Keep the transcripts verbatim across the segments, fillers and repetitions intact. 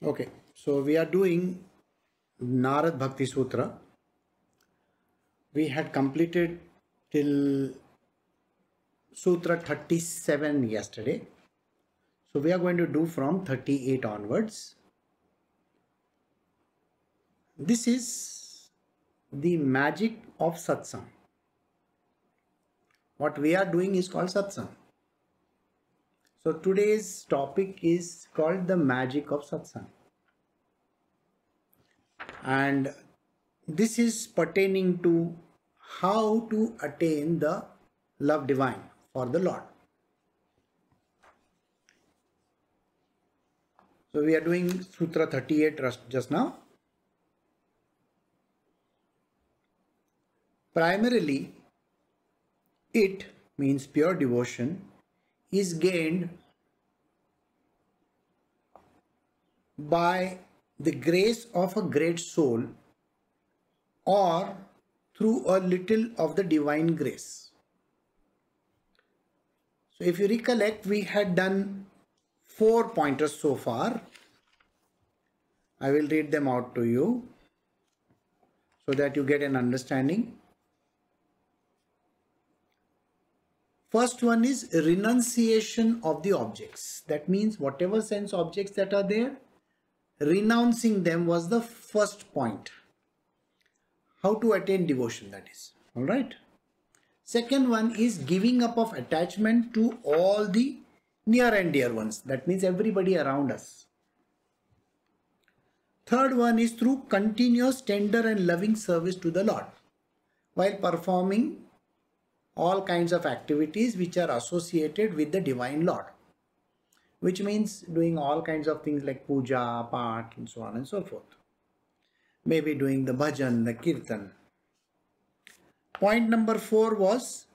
Okay, so we are doing Narad Bhakti Sutra. We had completed till Sutra thirty-seven yesterday. So we are going to do from thirty-eight onwards. This is the magic of Satsang. What we are doing is called Satsang. So today's topic is called the magic of Satsang. And this is pertaining to how to attain the love divine for the Lord. So we are doing Sutra thirty-eight just now. Primarily, it means pure devotion is gained by the grace of a great soul or through a little of the divine grace. So if you recollect, we had done four pointers so far. I will read them out to you so that you get an understanding. First one is renunciation of the objects. That means whatever sense objects that are there, renouncing them was the first point. How to attain devotion, that is. Alright. Second one is giving up of attachment to all the near and dear ones. That means everybody around us. Third one is through continuous, tender and loving service to the Lord while performing all kinds of activities which are associated with the Divine Lord, which means doing all kinds of things like puja, path and so on and so forth. Maybe doing the bhajan, the kirtan. Point number four was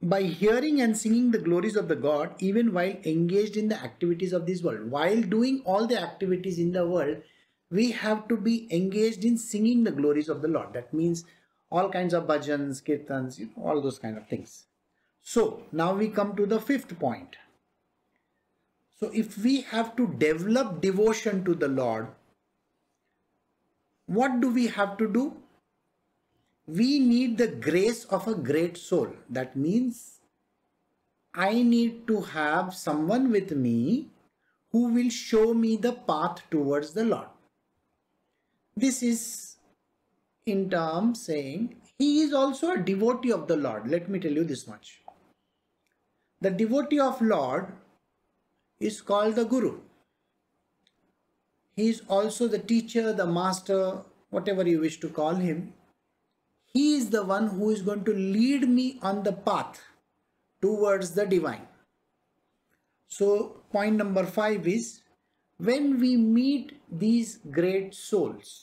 by hearing and singing the glories of the God even while engaged in the activities of this world. While doing all the activities in the world, we have to be engaged in singing the glories of the Lord. That means all kinds of bhajans, kirtans, you know, all those kind of things. So, now we come to the fifth point. So, if we have to develop devotion to the Lord, what do we have to do? We need the grace of a great soul. That means, I need to have someone with me who will show me the path towards the Lord. This is in terms saying, he is also a devotee of the Lord. Let me tell you this much. The devotee of Lord is called the Guru. He is also the teacher, the master, whatever you wish to call him. He is the one who is going to lead me on the path towards the divine. So point number five is, when we meet these great souls,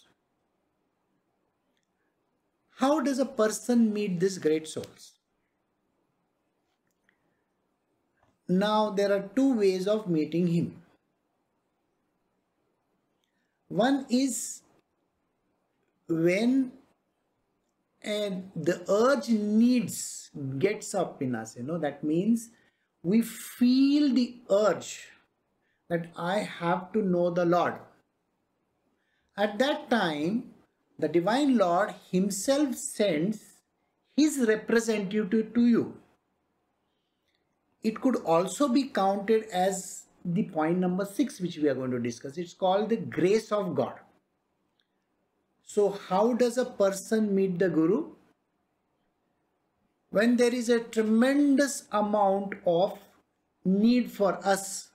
how does a person meet these great souls? Now there are two ways of meeting him. One is when uh, the urge needs gets up in us, you know, that means we feel the urge that I have to know the Lord. At that time, the Divine Lord Himself sends His representative to you. It could also be counted as the point number six which we are going to discuss. It's called the grace of God. So how does a person meet the Guru? When there is a tremendous amount of need for us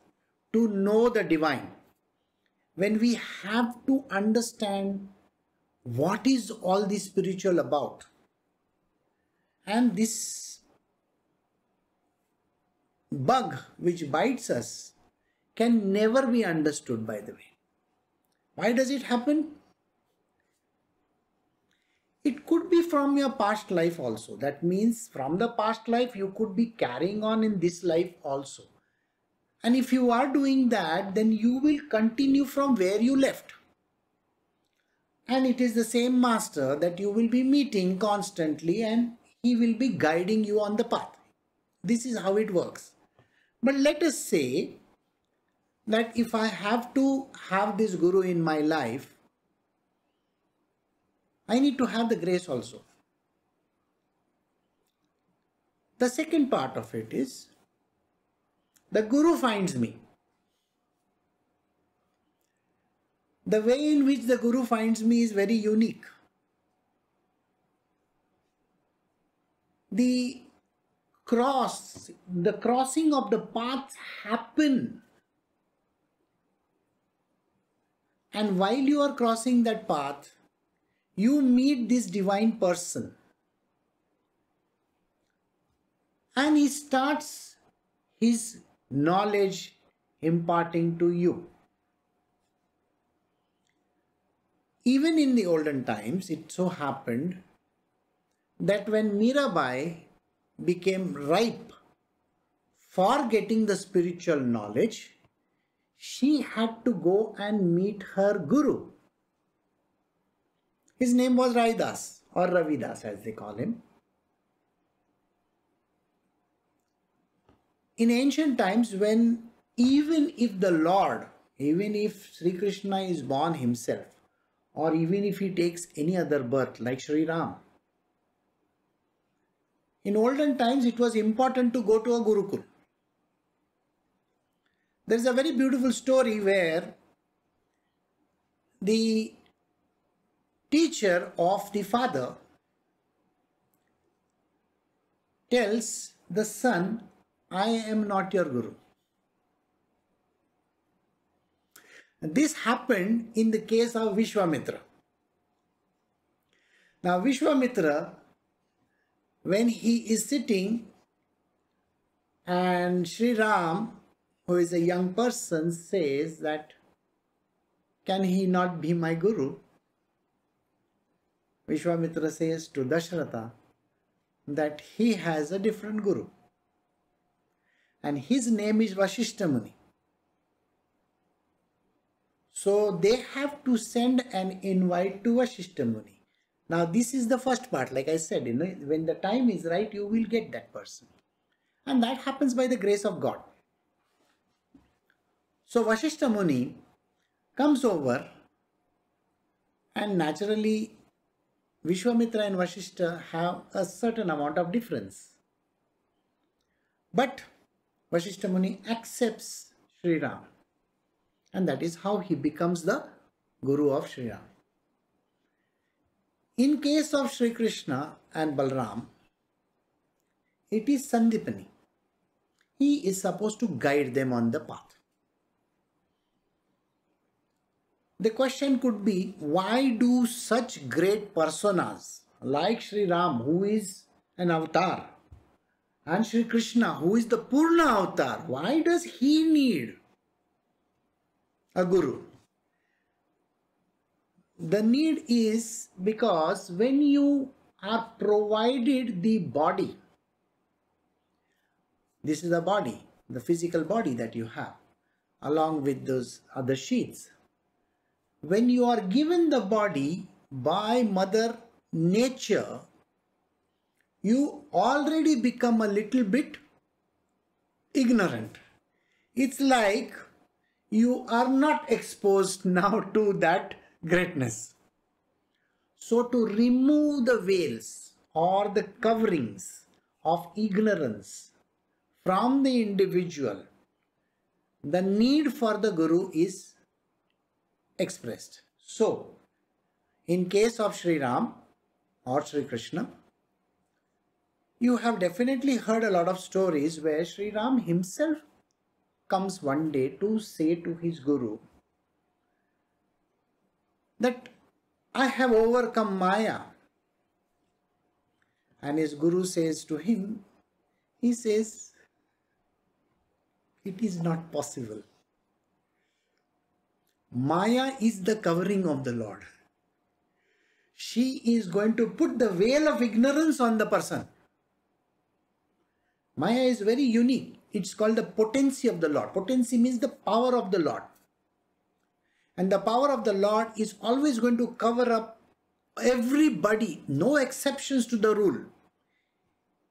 to know the Divine. When we have to understand what is all the spiritual about? And this bug which bites us can never be understood, by the way. Why does it happen? It could be from your past life also. That means from the past life you could be carrying on in this life also. And if you are doing that, then you will continue from where you left. And it is the same master that you will be meeting constantly and he will be guiding you on the path. This is how it works. But let us say that if I have to have this Guru in my life, I need to have the grace also. The second part of it is, the Guru finds me. The way in which the Guru finds me is very unique. The cross, the crossing of the paths happen. And while you are crossing that path, you meet this divine person. And he starts his knowledge imparting to you. Even in the olden times, it so happened that when Mirabai became ripe for getting the spiritual knowledge, she had to go and meet her Guru. His name was Raidas, or Ravidas as they call him. In ancient times, when even if the Lord, even if Shri Krishna is born himself, or even if he takes any other birth like Shri Ram, in olden times, it was important to go to a Gurukul. There is a very beautiful story where the teacher of the father tells the son, I am not your Guru. This happened in the case of Vishwamitra. Now Vishwamitra, when he is sitting and Shri Ram, who is a young person, says that, can he not be my Guru? Vishwamitra says to Dasharatha that he has a different Guru and his name is Vashishtha Muni. So they have to send an invite to Vashishtha Muni. Now this is the first part, like I said, you know, when the time is right, you will get that person. And that happens by the grace of God. So Vashishtha Muni comes over and naturally Vishwamitra and Vashishtha have a certain amount of difference. But Vashishtha Muni accepts Shri Ram and that is how he becomes the Guru of Shri Ram. In case of Shri Krishna and Balaram, it is Sandipani. He is supposed to guide them on the path. The question could be, why do such great personas like Shri Ram, who is an avatar, and Shri Krishna, who is the Purna avatar, why does he need a Guru? The need is because when you are provided the body, this is the body, the physical body that you have, along with those other sheaths. When you are given the body by Mother Nature, you already become a little bit ignorant. It's like you are not exposed now to that greatness. So to remove the veils or the coverings of ignorance from the individual, the need for the Guru is expressed. So in case of Shri Ram or Shri Krishna, you have definitely heard a lot of stories where Shri Ram himself comes one day to say to his Guru that I have overcome Maya. And his Guru says to him, he says, it is not possible. Maya is the covering of the Lord. She is going to put the veil of ignorance on the person. Maya is very unique. It's called the potency of the Lord. Potency means the power of the Lord. And the power of the Lord is always going to cover up everybody, no exceptions to the rule.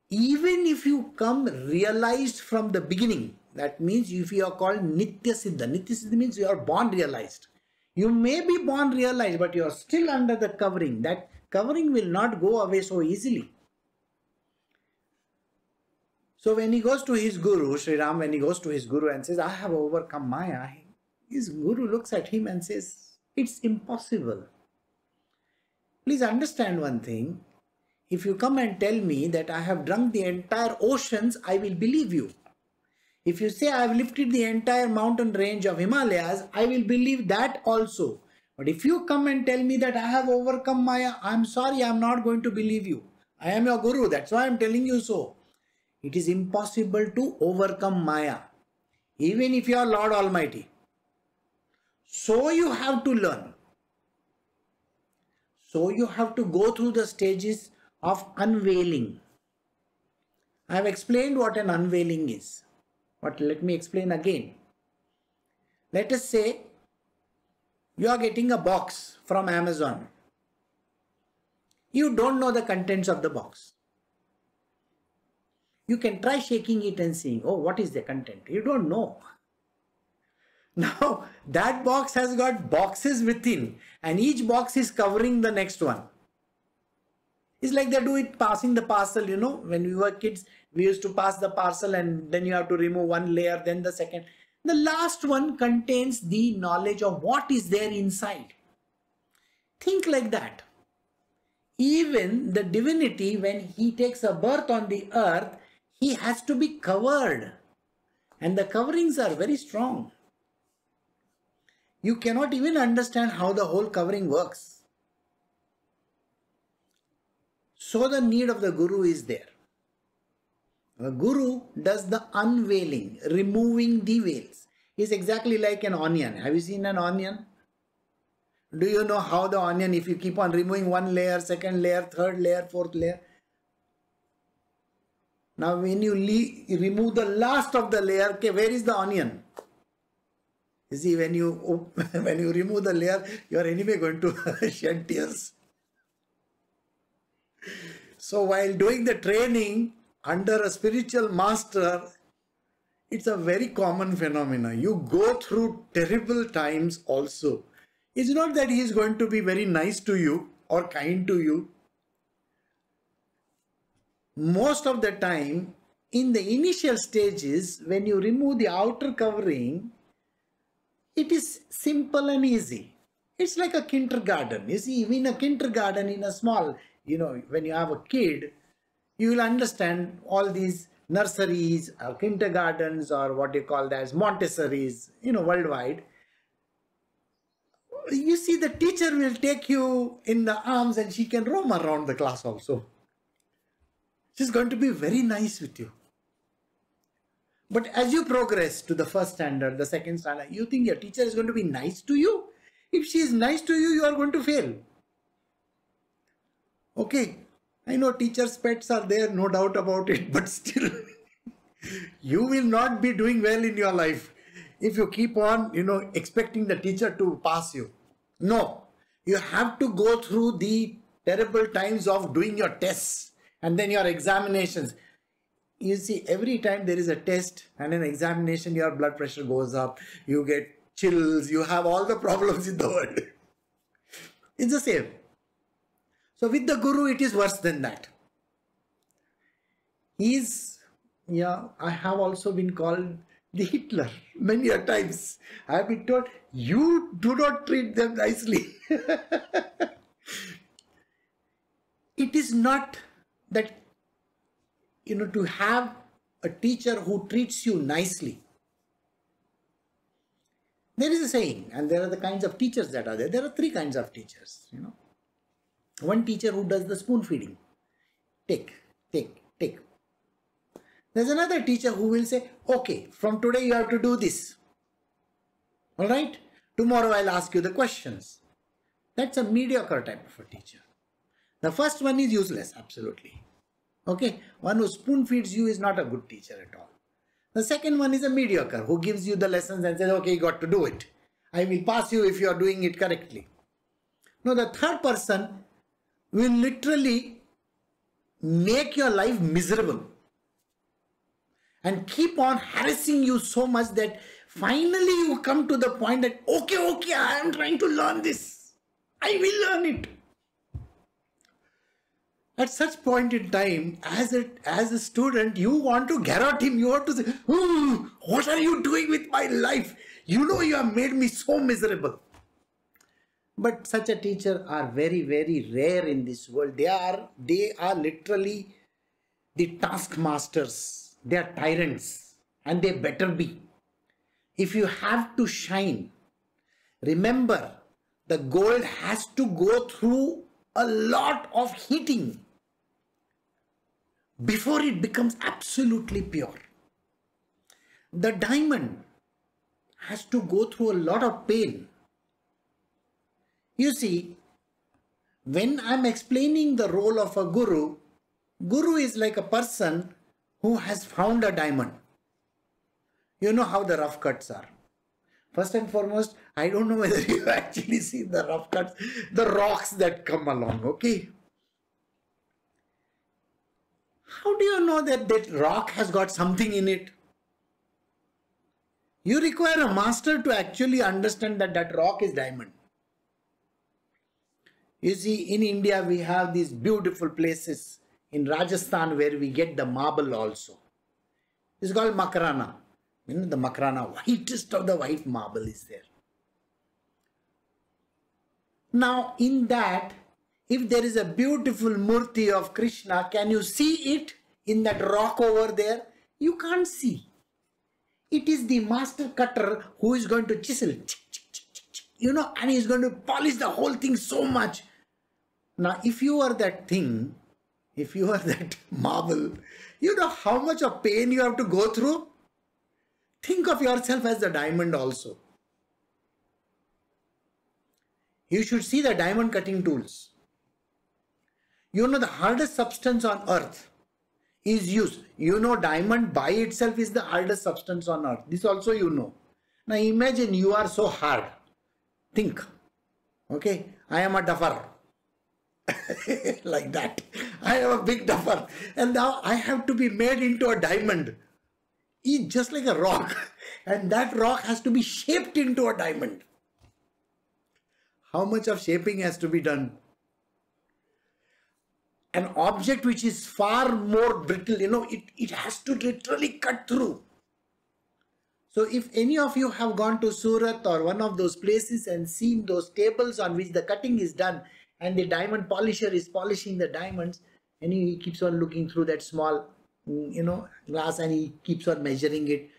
Even if you come realized from the beginning That means if you are called Nitya Siddha, Nitya Siddhi means you are born realized. You may be born realized, but you are still under the covering. That covering will not go away so easily. So when he goes to his guru, Sri Ram, when he goes to his guru and says, I have overcome Maya, his guru looks at him and says, it's impossible. Please understand one thing. If you come and tell me that I have drunk the entire oceans, I will believe you. If you say I have lifted the entire mountain range of Himalayas, I will believe that also. But if you come and tell me that I have overcome Maya, I am sorry, I am not going to believe you. I am your guru, that's why I am telling you so. It is impossible to overcome Maya, even if you are Lord Almighty. So you have to learn. So you have to go through the stages of unveiling. I have explained what an unveiling is. But let me explain again. Let us say you are getting a box from Amazon. You don't know the contents of the box. You can try shaking it and seeing, oh, what is the content? You don't know. Now, that box has got boxes within, and each box is covering the next one. It's like they do it passing the parcel, you know, when we were kids, we used to pass the parcel and then you have to remove one layer, then the second. The last one contains the knowledge of what is there inside. Think like that. Even the divinity, when he takes a birth on the earth, he has to be covered. And the coverings are very strong. You cannot even understand how the whole covering works. So the need of the guru is there. The guru does the unveiling, removing the veils. It's exactly like an onion. Have you seen an onion? Do you know how the onion, if you keep on removing one layer, second layer, third layer, fourth layer. Now when you leave, remove the last of the layer, okay, where is the onion? You see, when you, when you remove the layer, you are anyway going to shed tears. So while doing the training under a spiritual master, it's a very common phenomenon. You go through terrible times also. It's not that he is going to be very nice to you or kind to you. Most of the time, in the initial stages, when you remove the outer covering, it is simple and easy. It's like a kindergarten. You see, even a kindergarten in a small, you know, when you have a kid, you will understand all these nurseries or kindergartens or what you call as Montessori's, you know, worldwide. You see, the teacher will take you in the arms and she can roam around the class also. She's going to be very nice with you. But as you progress to the first standard, the second standard, you think your teacher is going to be nice to you? If she is nice to you, you are going to fail. Okay, I know teachers' pets are there, no doubt about it, but still, you will not be doing well in your life if you keep on, you know, expecting the teacher to pass you. No, you have to go through the terrible times of doing your tests and then your examinations. You see, every time there is a test and an examination, your blood pressure goes up, you get chills, you have all the problems in the world. It's the same. So with the guru, it is worse than that. He is, yeah, I have also been called the Hitler many a times. I have been told, you do not treat them nicely. It is not that, you know, to have a teacher who treats you nicely. There is a saying, and there are the kinds of teachers that are there. There are three kinds of teachers, you know. One teacher who does the spoon feeding. Take, take, take. There's another teacher who will say, okay, from today you have to do this. All right? Tomorrow I'll ask you the questions. That's a mediocre type of a teacher. The first one is useless, absolutely. Okay? One who spoon feeds you is not a good teacher at all. The second one is a mediocre who gives you the lessons and says, okay, you got to do it. I will pass you if you are doing it correctly. No, the third person will literally make your life miserable. and keep on harassing you so much that finally you come to the point that, okay, okay, I am trying to learn this. I will learn it. At such point in time, as a, as a student, you want to garrote him. You want to say, ooh, what are you doing with my life? You know you have made me so miserable. But such a teacher are very, very rare in this world. They are, they are literally the taskmasters. They are tyrants, and they better be. If you have to shine, remember the gold has to go through a lot of heating before it becomes absolutely pure. The diamond has to go through a lot of pain. You see, when I'm explaining the role of a guru, guru is like a person who has found a diamond. You know how the rough cuts are. First and foremost, I don't know whether you actually see the rough cuts, the rocks that come along, okay? How do you know that that rock has got something in it? You require a master to actually understand that that rock is diamond. You see, in India, we have these beautiful places in Rajasthan where we get the marble also. It's called Makrana. You know, the Makrana, whitest of the white marble is there. Now, in that, if there is a beautiful murti of Krishna, can you see it in that rock over there? You can't see. It is the master cutter who is going to chisel. You know, and he's going to polish the whole thing so much. Now, if you are that thing, if you are that marble, you know how much of pain you have to go through? Think of yourself as the diamond also. You should see the diamond cutting tools. You know the hardest substance on earth is used. You know diamond by itself is the hardest substance on earth. This also you know. Now imagine you are so hard. Think. Okay. I am a duffer. Like that. I am a big duffer. And now I have to be made into a diamond. Is just like a rock, and that rock has to be shaped into a diamond. How much of shaping has to be done? An object which is far more brittle, you know, it, it has to literally cut through. So if any of you have gone to Surat or one of those places and seen those tables on which the cutting is done and the diamond polisher is polishing the diamonds and he keeps on looking through that small, you know, glass, and he keeps on measuring it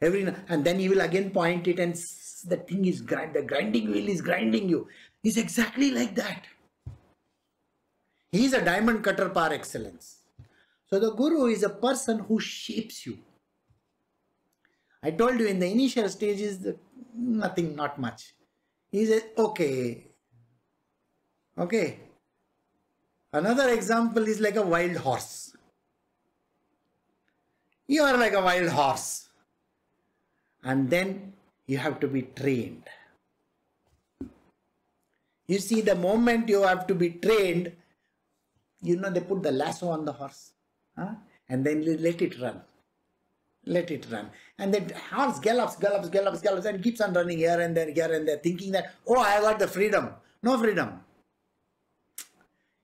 every, and then he will again point it, and the thing is grind, the grinding wheel is grinding you. It's exactly like that. He is a diamond cutter par excellence. So the guru is a person who shapes you. I told you in the initial stages, the, nothing, not much. He says, okay, okay. Another example is like a wild horse. You are like a wild horse, and then you have to be trained. You see, the moment you have to be trained, you know, they put the lasso on the horse, huh? And then you let it run, let it run. And the horse gallops, gallops, gallops, gallops, and keeps on running here and there, here and there, thinking that, oh, I got the freedom. No freedom.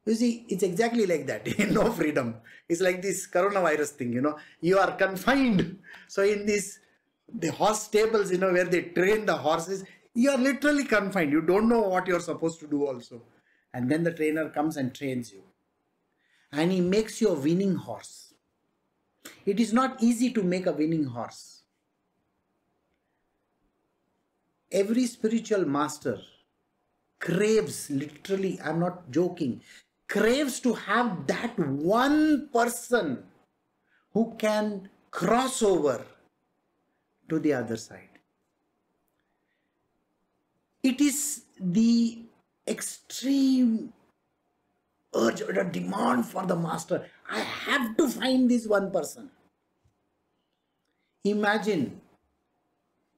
You see, it's exactly like that. No freedom. It's like this coronavirus thing, you know. You are confined. So in this, the horse stables, you know, where they train the horses, you are literally confined. You don't know what you're supposed to do also. And then the trainer comes and trains you. And he makes you a winning horse. It is not easy to make a winning horse. Every spiritual master craves, literally, I'm not joking, craves to have that one person who can cross over to the other side. It is the extreme urge or the demand for the master. I have to find this one person. Imagine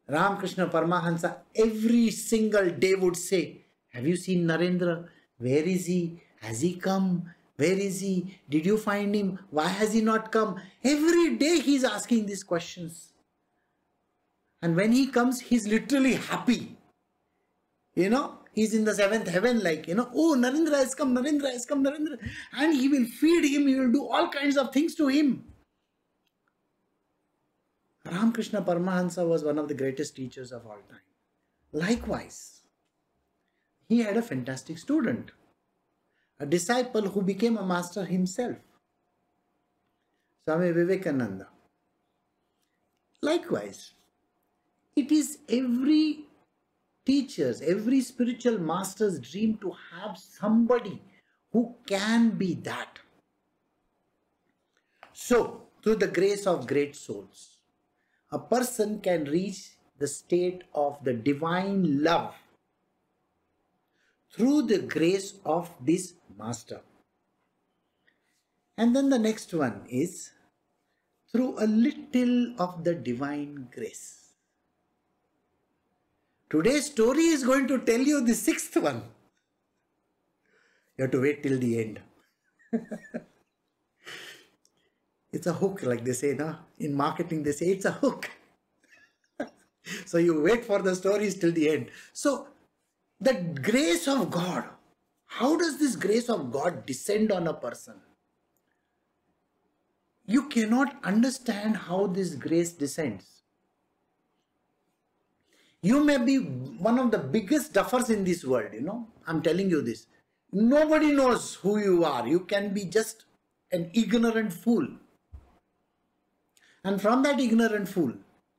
Ramakrishna Paramahansa every single day would say, have you seen Narendra? Where is he? Has he come? Where is he? Did you find him? Why has he not come? Every day he is asking these questions. And when he comes, he is literally happy. You know, he is in the seventh heaven, like, you know, oh, Narendra has come, Narendra has come, Narendra. And he will feed him, he will do all kinds of things to him. Ramakrishna Paramahansa was one of the greatest teachers of all time. Likewise, he had a fantastic student, a disciple who became a master himself, Swami Vivekananda. Likewise, it is every teacher's, every spiritual master's dream to have somebody who can be that. So, through the grace of great souls, a person can reach the state of the divine love through the grace of this master. And then the next one is through a little of the divine grace. Today's story is going to tell you the sixth one. You have to wait till the end. It's a hook, like they say, no? In marketing they say it's a hook. So you wait for the stories till the end. So the grace of God, how does this grace of God descend on a person? You cannot understand how this grace descends. You may be one of the biggest duffers in this world, you know. I'm telling you this. Nobody knows who you are. You can be just an ignorant fool. And from that ignorant fool,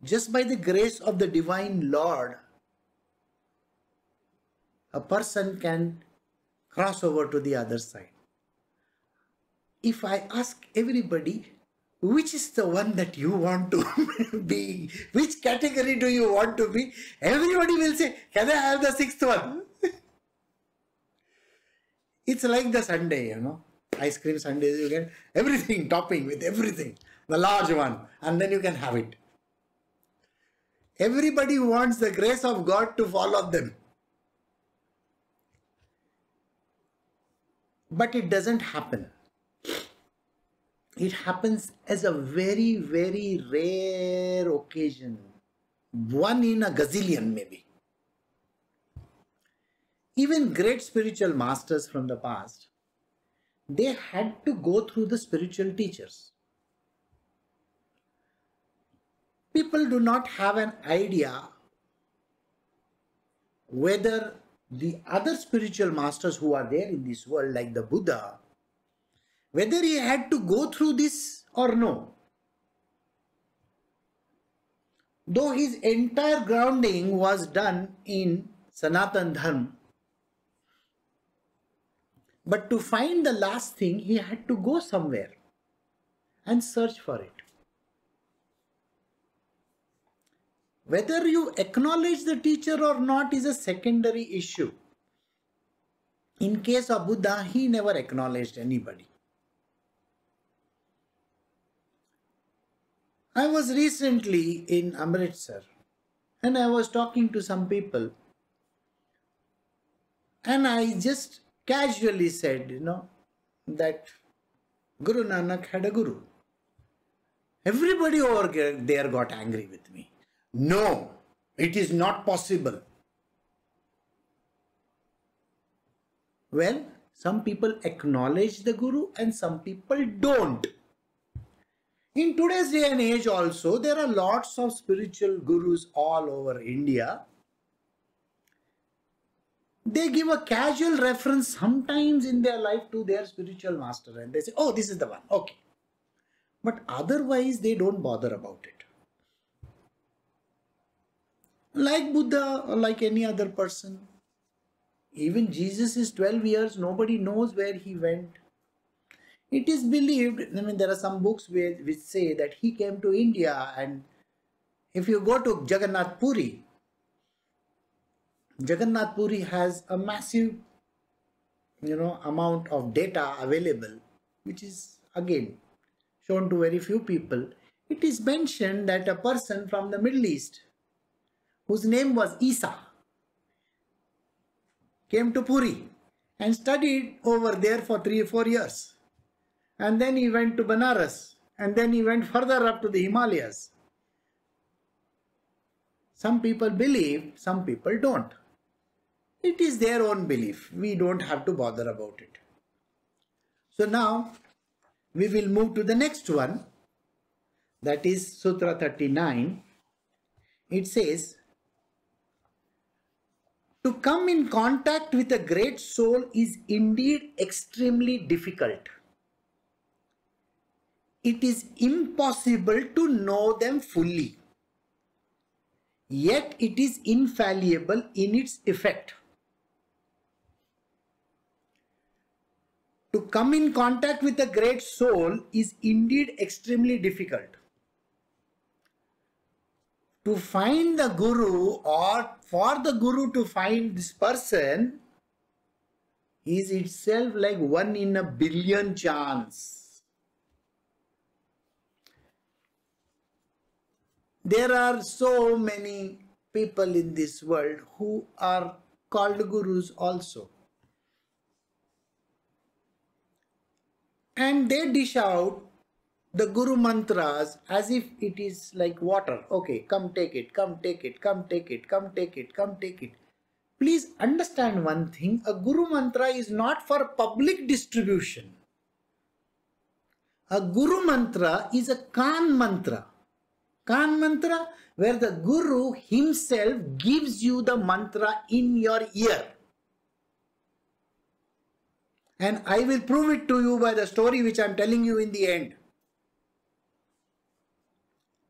just by the grace of the Divine Lord, a person can cross over to the other side. If I ask everybody, which is the one that you want to be? Which category do you want to be? Everybody will say, can I have the sixth one? It's like the sundae, you know. Ice cream sundaes, you get everything, topping with everything. The large one. And then you can have it. Everybody wants the grace of God to follow them. But it doesn't happen. It happens as a very, very rare occasion. One in a gazillion maybe. Even great spiritual masters from the past, they had to go through the spiritual teachers. People do not have an idea whether the other spiritual masters who are there in this world, like the Buddha, whether he had to go through this or no. Though his entire grounding was done in Sanatan Dharma, but to find the last thing, he had to go somewhere and search for it. Whether you acknowledge the teacher or not is a secondary issue. In case of Buddha, he never acknowledged anybody. I was recently in Amritsar and I was talking to some people and I just casually said, you know, that Guru Nanak had a guru. Everybody over there got angry with me. No, it is not possible. Well, some people acknowledge the guru and some people don't. In today's day and age also, there are lots of spiritual gurus all over India. They give a casual reference sometimes in their life to their spiritual master and they say, oh, this is the one, okay. But otherwise, they don't bother about it. Like Buddha or like any other person, even Jesus is twelve years, nobody knows where he went. It is believed, I mean, there are some books where, which say that he came to India, and if you go to Jagannath Puri, Jagannath Puri has a massive, you know, amount of data available, which is again shown to very few people. It is mentioned that a person from the Middle East, whose name was Isa, came to Puri and studied over there for three or four years. And then he went to Banaras, and then he went further up to the Himalayas. Some people believe, some people don't. It is their own belief. We don't have to bother about it. So now we will move to the next one. That is Sutra thirty-nine. It says, to come in contact with a great soul is indeed extremely difficult. It is impossible to know them fully. Yet it is infallible in its effect. To come in contact with a great soul is indeed extremely difficult. To find the Guru, or for the Guru to find this person, is itself like one in a billion chance. There are so many people in this world who are called Gurus also. And they dish out the Guru mantras as if it is like water. Okay, come take it, come take it, come take it, come take it, come take it. Please understand one thing. A Guru mantra is not for public distribution. A Guru mantra is a Kan mantra. Kan mantra, where the Guru himself gives you the mantra in your ear. And I will prove it to you by the story which I am telling you in the end.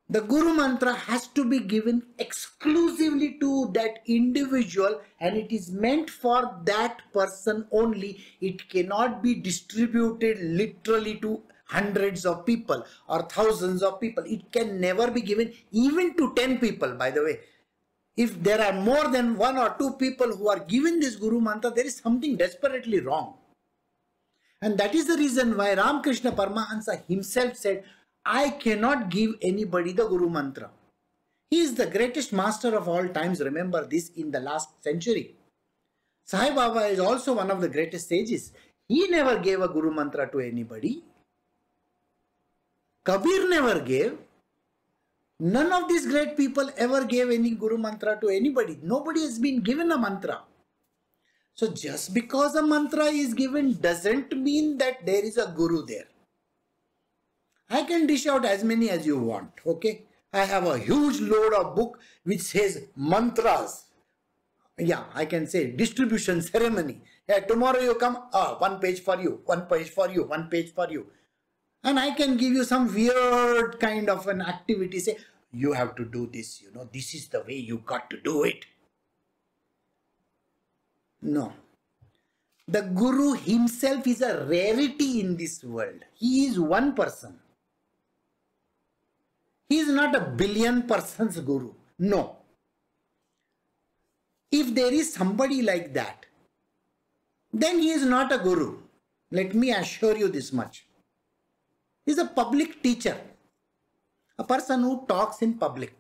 The Guru mantra has to be given exclusively to that individual, and it is meant for that person only. It cannot be distributed literally to hundreds of people or thousands of people. It can never be given even to ten people, by the way. If there are more than one or two people who are given this Guru mantra, there is something desperately wrong. And that is the reason why Ramakrishna Paramahansa himself said, I cannot give anybody the Guru mantra. He is the greatest master of all times. Remember this in the last century. Sai Baba is also one of the greatest sages. He never gave a Guru mantra to anybody. Kabir never gave. None of these great people ever gave any Guru mantra to anybody. Nobody has been given a mantra. So just because a mantra is given doesn't mean that there is a Guru there. I can dish out as many as you want, okay? I have a huge load of book which says mantras. Yeah, I can say distribution ceremony. Yeah, tomorrow you come, ah, one page for you, one page for you, one page for you. And I can give you some weird kind of an activity, say, you have to do this, you know, this is the way you got to do it. No. The Guru himself is a rarity in this world. He is one person. He is not a billion persons Guru. No. If there is somebody like that, then he is not a Guru. Let me assure you this much. He is a public teacher. A person who talks in public.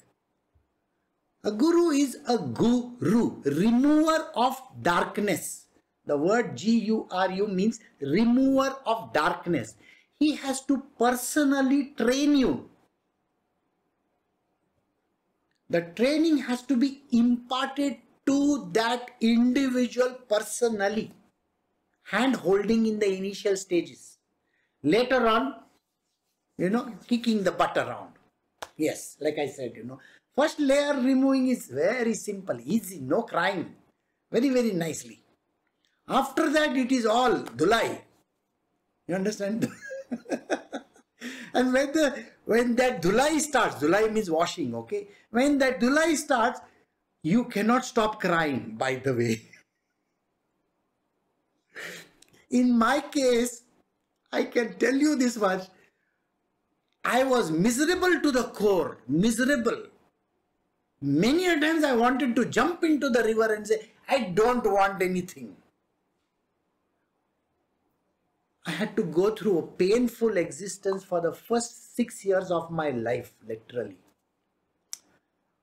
A Guru is a Guru, remover of darkness. The word G U R U means remover of darkness. He has to personally train you. The training has to be imparted to that individual personally. Hand holding in the initial stages. Later on, you know, kicking the butt around. Yes, like I said, you know. First layer removing is very simple, easy, no crying, very, very nicely. After that, it is all dhulai. You understand? And when, the, when that dhulai starts, dhulai means washing, okay? When that dhulai starts, you cannot stop crying, by the way. In my case, I can tell you this much. I was miserable to the core, miserable. Many a times I wanted to jump into the river and say, I don't want anything. I had to go through a painful existence for the first six years of my life, literally.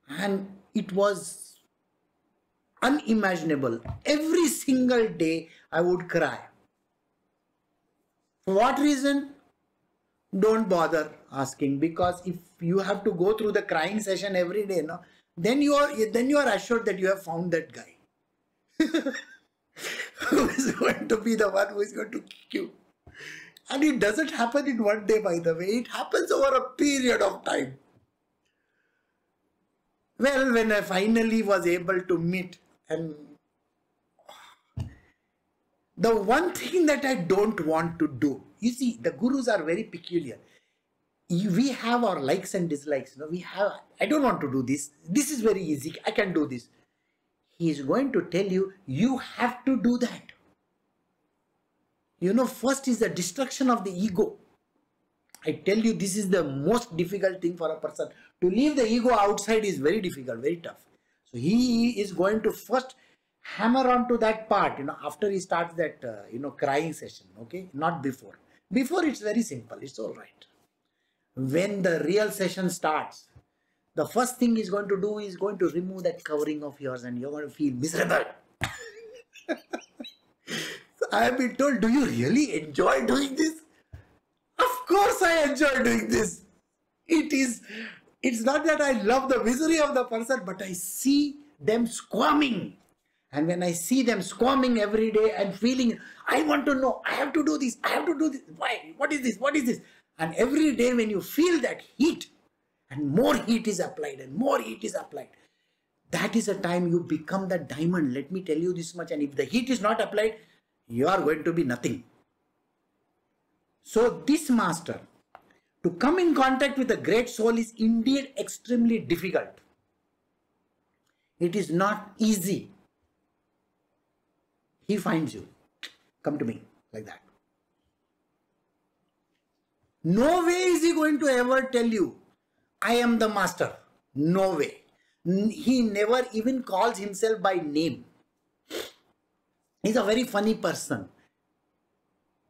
And it was unimaginable. Every single day I would cry. For what reason? Don't bother asking, because if you have to go through the crying session every day, no, then you are then you are assured that you have found that guy who is going to be the one who is going to kick you. And it doesn't happen in one day, by the way. It happens over a period of time. Well, when I finally was able to meet, and the one thing that I don't want to do, you see, the gurus are very peculiar. We have our likes and dislikes. No, we have, I don't want to do this. This is very easy. I can do this. He is going to tell you, you have to do that. You know, first is the destruction of the ego. I tell you, this is the most difficult thing for a person. To leave the ego outside is very difficult, very tough. So he is going to first hammer on to that part, you know, after he starts that, uh, you know, crying session, okay? Not before. Before it's very simple, it's all right. When the real session starts, the first thing he's going to do is going to remove that covering of yours, and you're going to feel miserable. I have been told, do you really enjoy doing this? Of course I enjoy doing this. It is, it's not that I love the misery of the person, but I see them squirming. And when I see them squirming every day and feeling, I want to know, I have to do this, I have to do this. Why? What is this? What is this? And every day when you feel that heat, and more heat is applied, and more heat is applied, that is the time you become that diamond. Let me tell you this much. And if the heat is not applied, you are going to be nothing. So this master, to come in contact with a great soul is indeed extremely difficult. It is not easy. He finds you. Come to me, like that. No way is he going to ever tell you, I am the master. No way. He never even calls himself by name. He's a very funny person.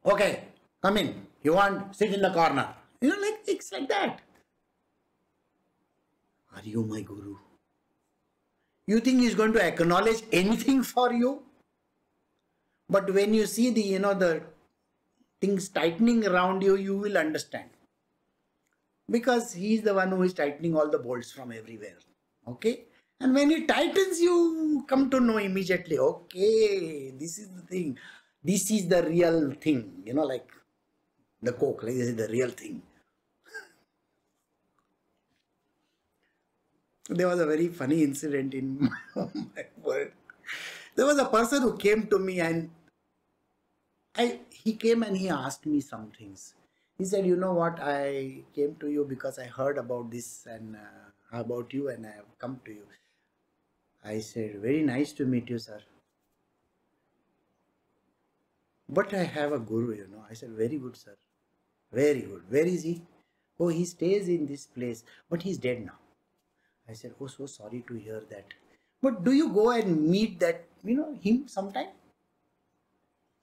Okay, come in. You want, sit in the corner. You know, like things like that. Are you my guru? You think he's going to acknowledge anything for you? But when you see the, you know, the things tightening around you, you will understand. Because he's the one who is tightening all the bolts from everywhere. Okay? And when it tightens, you come to know immediately, okay, this is the thing. This is the real thing. You know, like the coke, like this is the real thing. There was a very funny incident in my world. There was a person who came to me and I, he came and he asked me some things. He said, you know what, I came to you because I heard about this and uh, about you and I have come to you. I said, very nice to meet you, sir. But I have a guru, you know. I said, very good, sir. Very good. Where is he? Oh, he stays in this place, but he's dead now. I said, oh, so sorry to hear that. But do you go and meet that, you know, him sometime?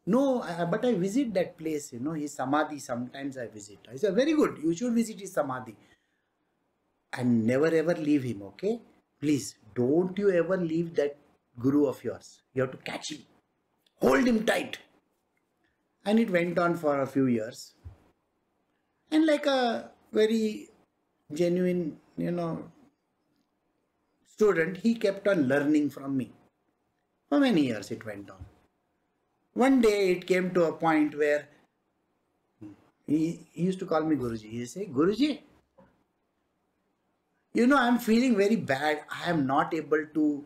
No, I, but I visit that place, you know, his samadhi sometimes I visit. I said, very good. You should visit his samadhi. And never ever leave him, okay? Please, don't you ever leave that guru of yours. You have to catch him. Hold him tight. And it went on for a few years. And like a very genuine, you know, student, he kept on learning from me. For many years it went on. One day it came to a point where he, he used to call me Guruji. He used to say, Guruji, you know, I am feeling very bad. I am not able to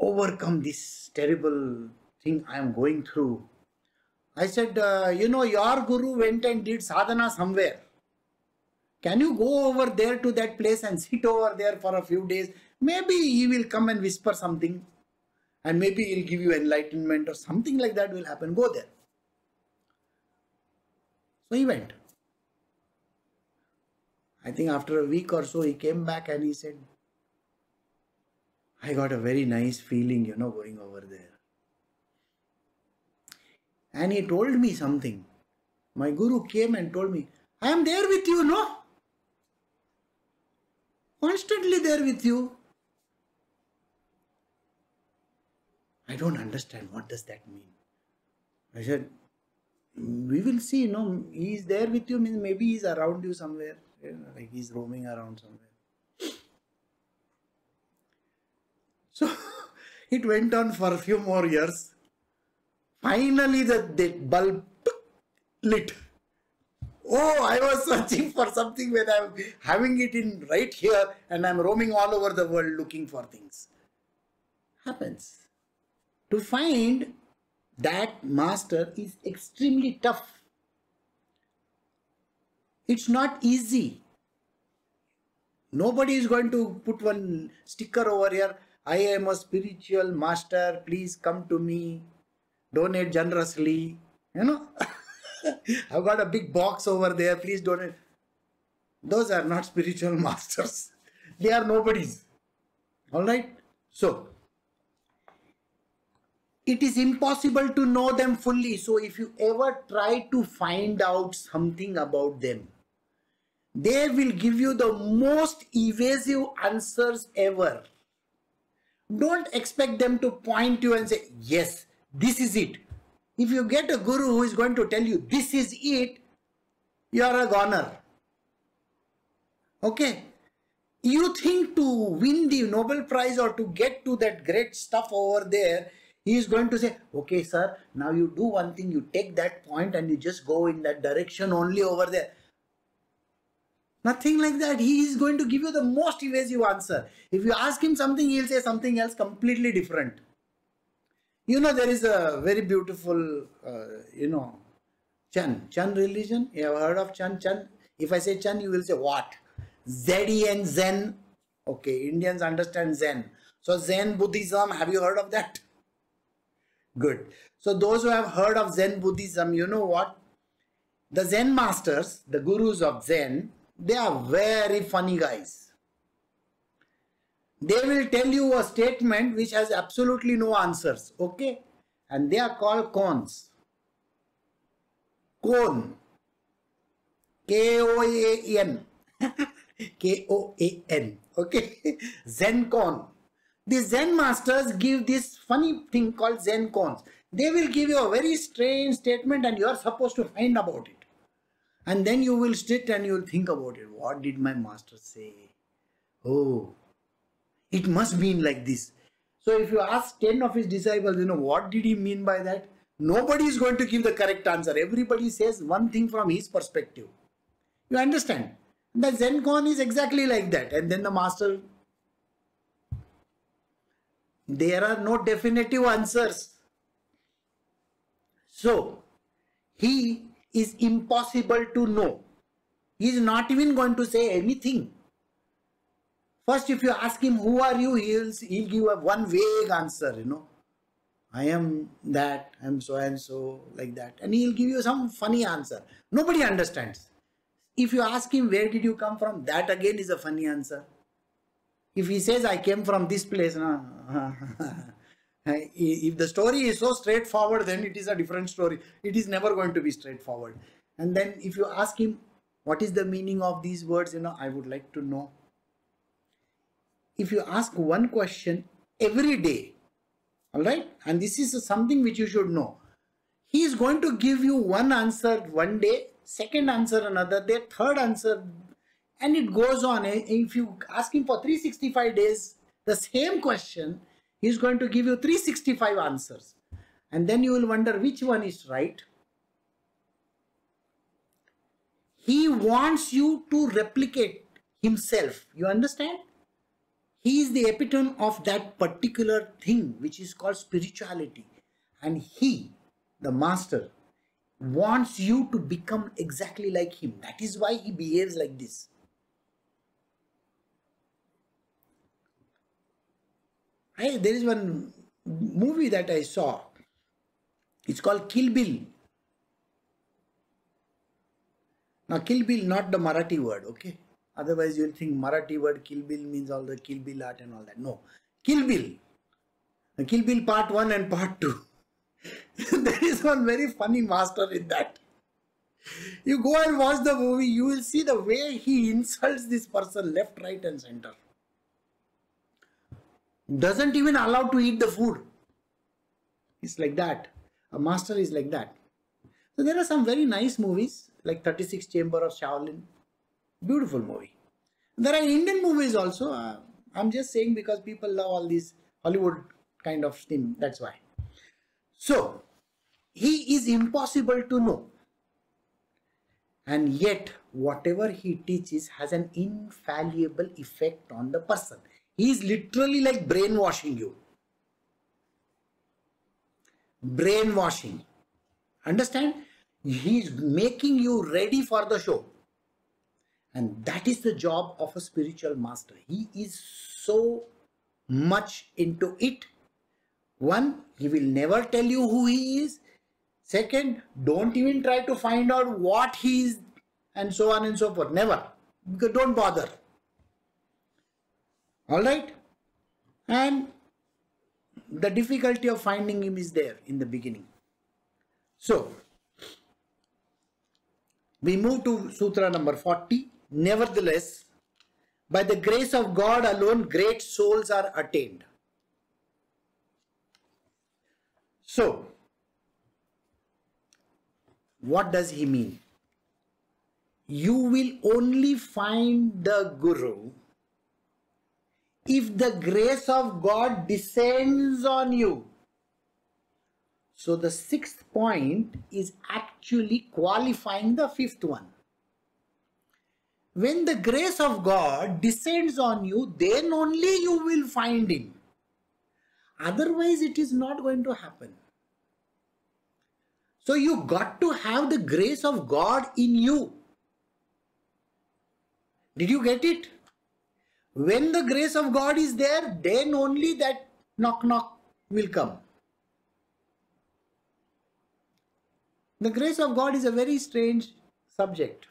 overcome this terrible thing I am going through. I said, uh, you know, your guru went and did sadhana somewhere. Can you go over there to that place and sit over there for a few days? Maybe he will come and whisper something. And maybe he'll give you enlightenment or something like that will happen. Go there. So he went. I think after a week or so, he came back and he said, I got a very nice feeling, you know, going over there. And he told me something. My guru came and told me, I am there with you, no? Constantly there with you. I don't understand. What does that mean? I said, we will see, you know, he is there with you, means maybe he's around you somewhere, you know, like he's roaming around somewhere. So it went on for a few more years. Finally, the, the bulb lit. Oh, I was searching for something when I'm having it in right here and I'm roaming all over the world looking for things. Happens. To find that master is extremely tough. It's not easy. Nobody is going to put one sticker over here. I am a spiritual master. Please come to me. Donate generously. You know, I've got a big box over there. Please donate. Those are not spiritual masters. They are nobodies. All right. So, it is impossible to know them fully. So if you ever try to find out something about them, they will give you the most evasive answers ever. Don't expect them to point you and say, yes, this is it. If you get a guru who is going to tell you, this is it, you are a goner. Okay. You think to win the Nobel Prize or to get to that great stuff over there, he is going to say, okay, sir, now you do one thing, you take that point and you just go in that direction only over there. Nothing like that. He is going to give you the most evasive answer. If you ask him something, he will say something else completely different. You know, there is a very beautiful, uh, you know, Chan. Chan religion. You have heard of Chan? Chan. If I say Chan, you will say what? Z E N, Zen. Okay, Indians understand Zen. So Zen Buddhism, have you heard of that? Good. So those who have heard of Zen Buddhism, you know what? The Zen masters, the gurus of Zen, they are very funny guys. They will tell you a statement which has absolutely no answers. Okay? And they are called cones. Cone. K O A N. K O A N. Okay? Zen cone. The Zen masters give this funny thing called Zen cones. They will give you a very strange statement and you are supposed to find about it. And then you will sit and you will think about it. What did my master say? Oh, it must mean like this. So if you ask ten of his disciples, you know, what did he mean by that? Nobody is going to give the correct answer. Everybody says one thing from his perspective. You understand? The Zen con is exactly like that. And then the master... There are no definitive answers. So, he is impossible to know. He is not even going to say anything. First, if you ask him, who are you? He will he'll give a one vague answer, you know. I am that, I am so and so, like that. And he will give you some funny answer. Nobody understands. If you ask him, where did you come from? That again is a funny answer. If he says, I came from this place, no. If the story is so straightforward, then it is a different story. It is never going to be straightforward. And then if you ask him, what is the meaning of these words, you know, I would like to know. If you ask one question every day, all right, and this is something which you should know, he is going to give you one answer one day, second answer another day, third answer, and it goes on. If you ask him for three hundred sixty-five days, the same question, he is going to give you three hundred sixty-five answers. And then you will wonder which one is right. He wants you to replicate himself. You understand? He is the epitome of that particular thing which is called spirituality. And he, the master, wants you to become exactly like him. That is why he behaves like this. I, there is one movie that I saw. It's called Kill Bill. Now, Kill Bill, not the Marathi word, okay? Otherwise, you'll think Marathi word Kill Bill means all the Kill Bill art and all that. No. Kill Bill. Now, Kill Bill part one and part two. There is one very funny master in that. You go and watch the movie, you will see the way he insults this person left, right and center. Doesn't even allow to eat the food. It's like that. A master is like that. So there are some very nice movies like thirty-six Chamber of Shaolin. Beautiful movie. There are Indian movies also. Uh, I'm just saying because people love all these Hollywood kind of thing. That's why. So, he is impossible to know. And yet, whatever he teaches has an infallible effect on the person. He is literally like brainwashing you. Brainwashing. Understand? He is making you ready for the show. And that is the job of a spiritual master. He is so much into it. One, he will never tell you who he is. Second, don't even try to find out what he is and so on and so forth. Never. Because don't bother. Alright? And the difficulty of finding him is there in the beginning. So, we move to Sutra number forty. Nevertheless, by the grace of God alone, great souls are attained. So, what does he mean? You will only find the Guru if the grace of God descends on you. So the sixth point is actually qualifying the fifth one. When the grace of God descends on you, then only you will find him. Otherwise, it is not going to happen. So you got to have the grace of God in you. Did you get it? When the grace of God is there, then only that knock knock will come. The grace of God is a very strange subject.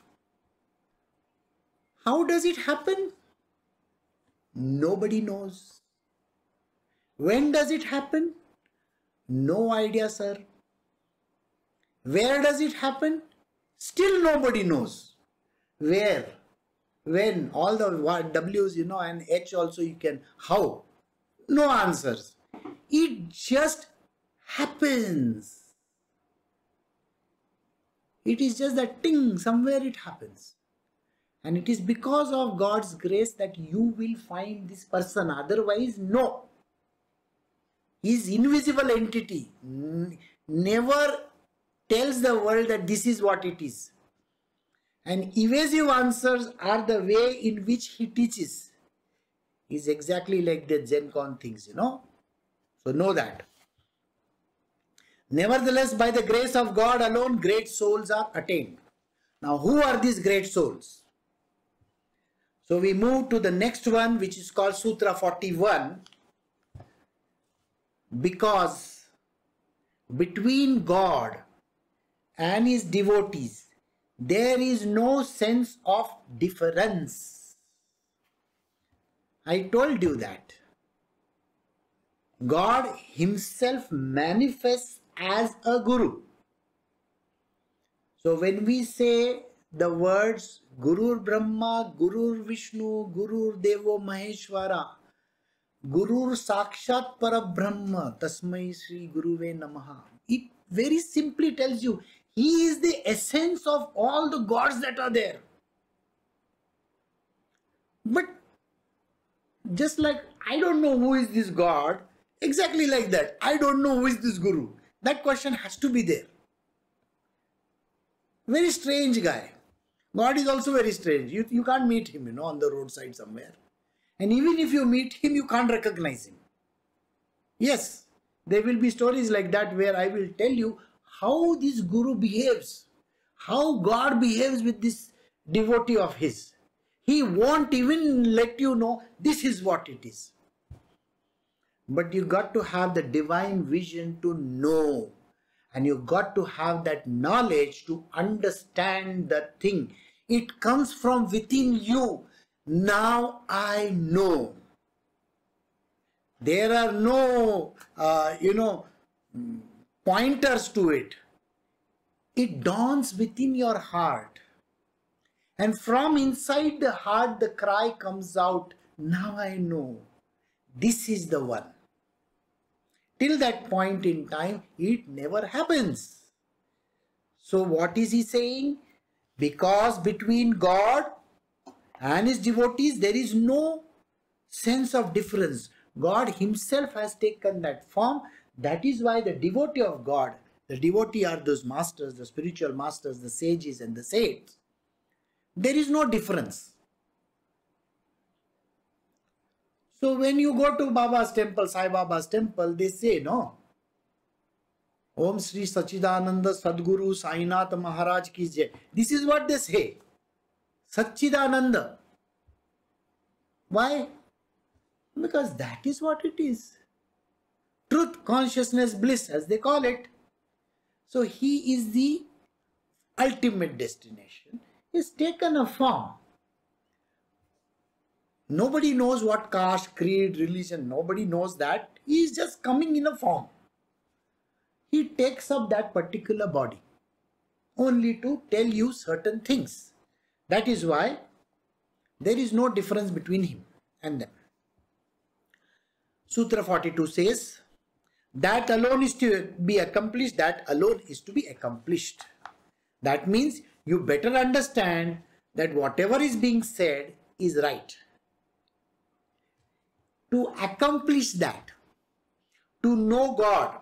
How does it happen? Nobody knows. When does it happen? No idea, sir. Where does it happen? Still nobody knows. Where? When? All the W's, you know, and H also you can. How? No answers. It just happens. It is just that ting, somewhere it happens. And it is because of God's grace that you will find this person. Otherwise, no. He is invisible entity. Never tells the world that this is what it is. And evasive answers are the way in which he teaches. He is exactly like the Zen Con things, you know. So know that. Nevertheless, by the grace of God alone, great souls are attained. Now, who are these great souls? So, we move to the next one, which is called Sutra forty-one. Because between God and his devotees, there is no sense of difference. I told you that. God himself manifests as a Guru. So when we say the words Gurur Brahma, Gurur Vishnu, Gurur Devo Maheshwara, Gurur Sakshat Parabrahma, Tasmai Sri Guruve Namaha. It very simply tells you, he is the essence of all the gods that are there. But just like I don't know who is this God, exactly like that, I don't know who is this Guru. That question has to be there. Very strange guy. God is also very strange. You, you can't meet him, you know, on the roadside somewhere. And even if you meet him, you can't recognize him. Yes, there will be stories like that where I will tell you how this Guru behaves. How God behaves with this devotee of his. He won't even let you know this is what it is. But you got to have the divine vision to know. And you got to have that knowledge to understand the thing. It comes from within you. Now I know. There are no, uh, you know, pointers to it. It dawns within your heart. And from inside the heart, the cry comes out, now I know. This is the one. till that point in time, it never happens. So what is he saying? Because between God and his devotees, there is no sense of difference. God himself has taken that form. That is why the devotee of God, the devotee are those masters, the spiritual masters, the sages and the saints. There is no difference. So when you go to Baba's temple, Sai Baba's temple, they say, no, Om Shri Sachidananda Sadguru Sainath Maharaj Ki Jai. This is what they say. Sachidananda. Why? Because that is what it is. Truth, consciousness, bliss, as they call it. So he is the ultimate destination. He has taken a form. Nobody knows what caste, creed, religion, nobody knows that. He is just coming in a form. He takes up that particular body only to tell you certain things. That is why there is no difference between him and them. Sutra forty-two says, that alone is to be accomplished, that alone is to be accomplished. That means you better understand that whatever is being said is right. To accomplish that, to know God,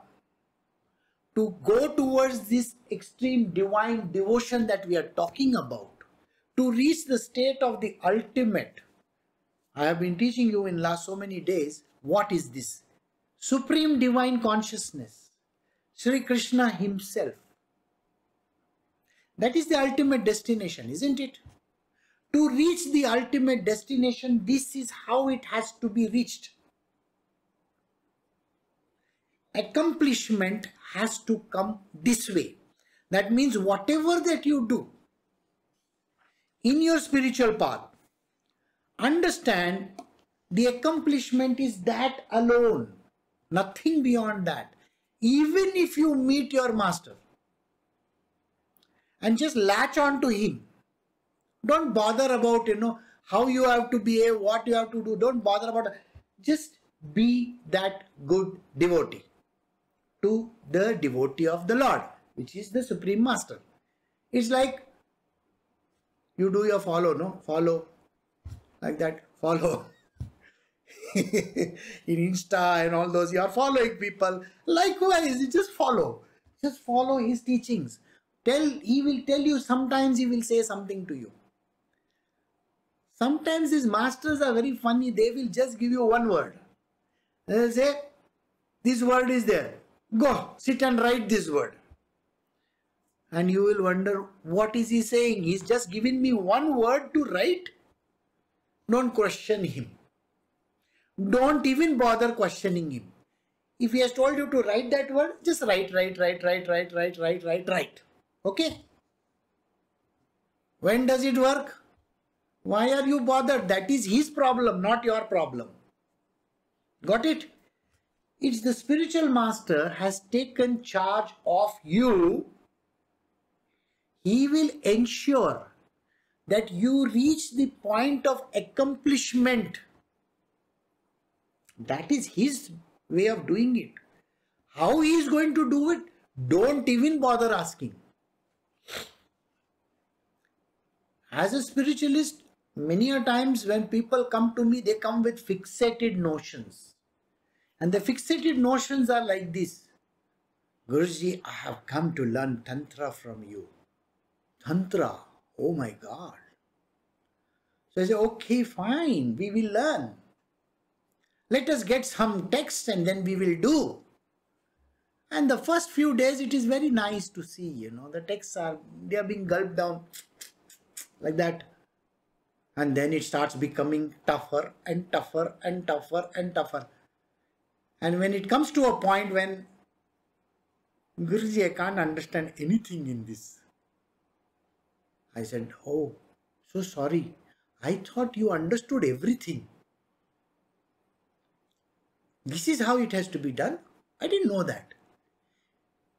to go towards this extreme divine devotion that we are talking about, to reach the state of the ultimate. I have been teaching you in last so many days, what is this? Supreme divine consciousness, Shri Krishna himself. That is the ultimate destination, isn't it? To reach the ultimate destination, this is how it has to be reached. Accomplishment has to come this way. That means whatever that you do in your spiritual path, understand the accomplishment is that alone, nothing beyond that. Even if you meet your master and just latch on to him, don't bother about, you know, how you have to behave, what you have to do, don't bother about it. Just be that good devotee to the devotee of the Lord, which is the Supreme Master. It's like you do your follow, no? Follow. Like that. Follow. In Insta and all those, you are following people. Likewise, you just follow. Just follow his teachings. Tell, he will tell you, sometimes he will say something to you. Sometimes his masters are very funny. They will just give you one word. They will say, this word is there. Go, sit and write this word. And you will wonder, what is he saying? He's just given me one word to write. Don't question him. Don't even bother questioning him. If he has told you to write that word, just write, write, write, write, write, write, write, write, write. Okay? When does it work? Why are you bothered? That is his problem, not your problem. Got it? It's the spiritual master has taken charge of you. He will ensure that you reach the point of accomplishment. That is his way of doing it. How he is going to do it, don't even bother asking. As a spiritualist, many a times when people come to me, they come with fixated notions. And the fixated notions are like this. Guruji, I have come to learn Tantra from you. Tantra, oh my God. So I say, okay, fine, we will learn. Let us get some texts and then we will do. And the first few days, it is very nice to see, you know, the texts are, they are being gulped down like that. And then it starts becoming tougher and tougher and tougher and tougher. And when it comes to a point when, Guruji, I can't understand anything in this. I said, oh, so sorry. I thought you understood everything. This is how it has to be done. I didn't know that.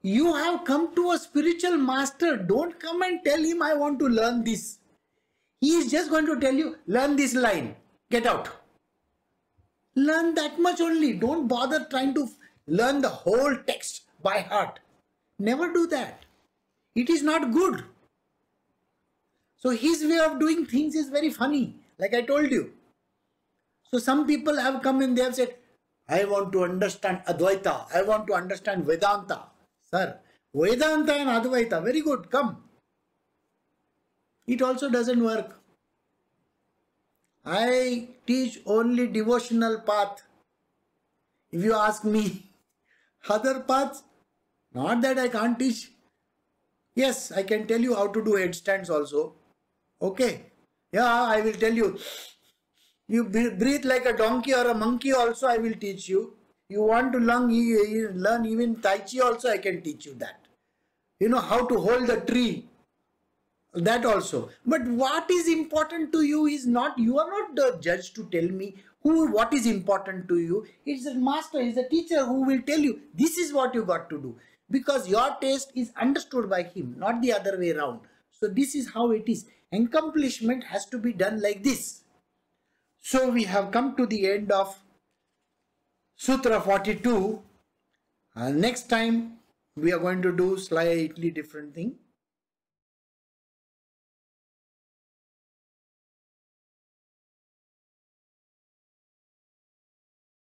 You have come to a spiritual master. Don't come and tell him, I want to learn this. He is just going to tell you, learn this line. Get out. Learn that much only. Don't bother trying to learn the whole text by heart. Never do that. It is not good. So his way of doing things is very funny, like I told you. So some people have come and they have said, I want to understand Advaita, I want to understand Vedanta. Sir, Vedanta and Advaita, very good, come. It also doesn't work. I teach only devotional path. If you ask me, other paths, not that I can't teach. Yes, I can tell you how to do headstands also. Okay. Yeah, I will tell you. You breathe like a donkey or a monkey also, I will teach you. You want to learn, learn even Tai Chi also, I can teach you that. You know, how to hold the tree. That also. But what is important to you is not, you are not the judge to tell me who, what is important to you. It's the master, it's the teacher who will tell you, this is what you got to do. Because your taste is understood by him, not the other way around. So this is how it is. Accomplishment has to be done like this. So we have come to the end of Sutra forty-two. Uh, next time we are going to do slightly different thing.